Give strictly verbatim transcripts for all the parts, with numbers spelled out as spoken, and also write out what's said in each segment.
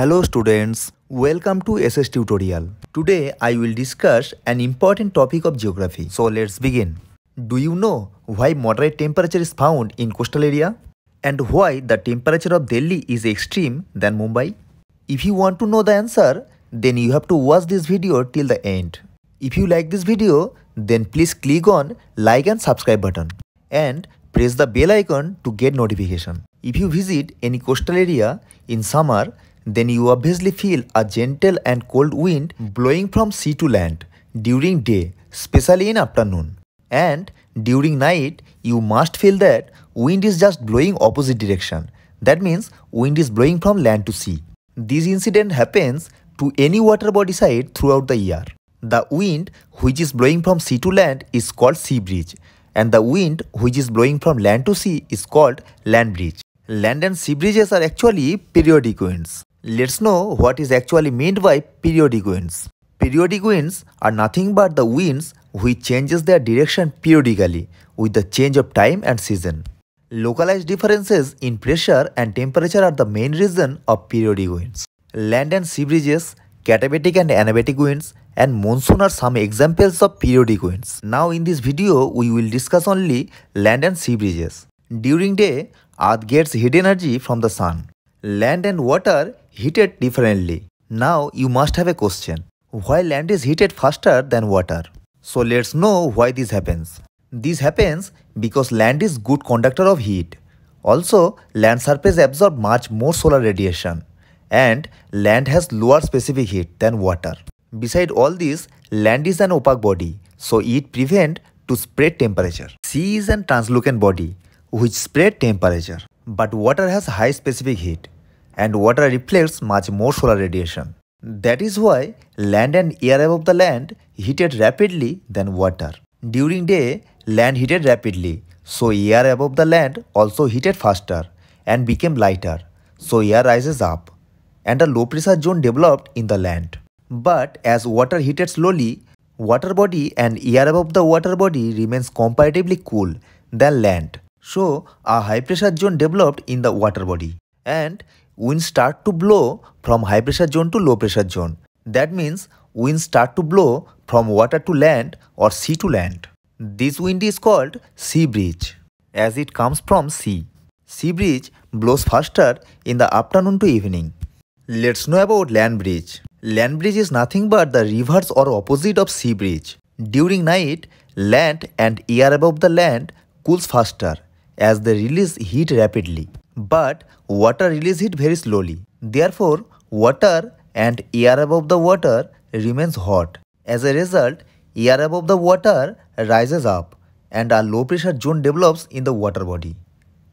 Hello students, welcome to S S Tutorial. Today I will discuss an important topic of geography. So let's begin. Do you know why moderate temperature is found in coastal area? And why the temperature of Delhi is extreme than Mumbai? If you want to know the answer, then you have to watch this video till the end. If you like this video, then please click on like and subscribe button. And press the bell icon to get notification. If you visit any coastal area in summer, then you obviously feel a gentle and cold wind blowing from sea to land during day, especially in afternoon. And during night, you must feel that wind is just blowing opposite direction. That means wind is blowing from land to sea. This incident happens to any water body side throughout the year. The wind which is blowing from sea to land is called sea breeze, and the wind which is blowing from land to sea is called land breeze. Land and sea breezes are actually periodic winds. Let's know what is actually meant by periodic winds. Periodic winds are nothing but the winds which changes their direction periodically with the change of time and season. Localized differences in pressure and temperature are the main reason of periodic winds. Land and sea breezes, katabatic and anabatic winds, and monsoon are some examples of periodic winds. Now in this video, we will discuss only land and sea breezes. During day, Earth gets heat energy from the sun. Land and water heated differently. Now you must have a question. Why land is heated faster than water? So let's know why this happens. This happens because land is good conductor of heat. Also, land surface absorbs much more solar radiation. And land has lower specific heat than water. Beside all this, land is an opaque body, so it prevents to spread temperature. Sea is an translucent body, which spread temperature. But water has high specific heat, and water reflects much more solar radiation. That is why land and air above the land heated rapidly than water. During day, land heated rapidly, so air above the land also heated faster and became lighter, so air rises up. And a low pressure zone developed in the land. But as water heated slowly, water body and air above the water body remains comparatively cool than land. So a high pressure zone developed in the water body. And winds start to blow from high pressure zone to low pressure zone. That means winds start to blow from water to land or sea to land. This wind is called sea breeze as it comes from sea. Sea breeze blows faster in the afternoon to evening. Let's know about land breeze. Land breeze is nothing but the reverse or opposite of sea breeze. During night, land and air above the land cools faster as they release heat rapidly. But water releases heat very slowly. Therefore, water and air above the water remains hot. As a result, air above the water rises up and a low pressure zone develops in the water body.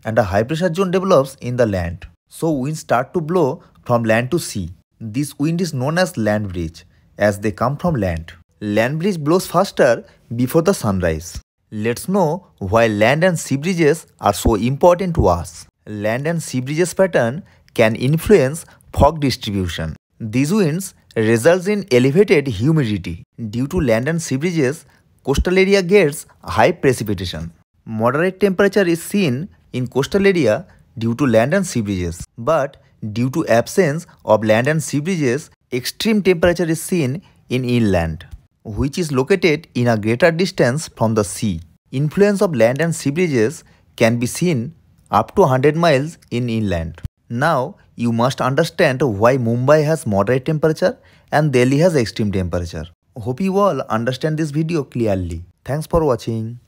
And a high pressure zone develops in the land. So winds start to blow from land to sea. This wind is known as land breeze as they come from land. Land breeze blows faster before the sunrise. Let's know why land and sea breezes are so important to us. Land and sea breezes pattern can influence fog distribution. These winds results in elevated humidity. Due to land and sea breezes, coastal area gets high precipitation. Moderate temperature is seen in coastal area due to land and sea breezes. But due to absence of land and sea breezes, extreme temperature is seen in inland, which is located in a greater distance from the sea. Influence of land and sea breezes can be seen up to one hundred miles in inland. Now, you must understand why Mumbai has moderate temperature and Delhi has extreme temperature. Hope you all understand this video clearly. Thanks for watching.